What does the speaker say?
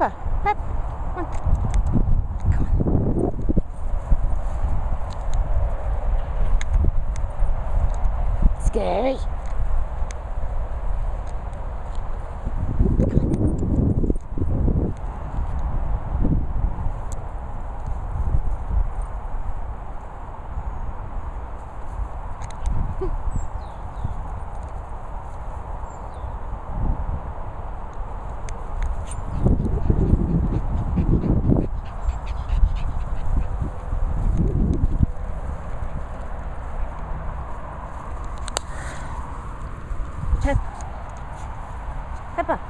Peppa, Peppa, come on. Come on. Scary. Peppa.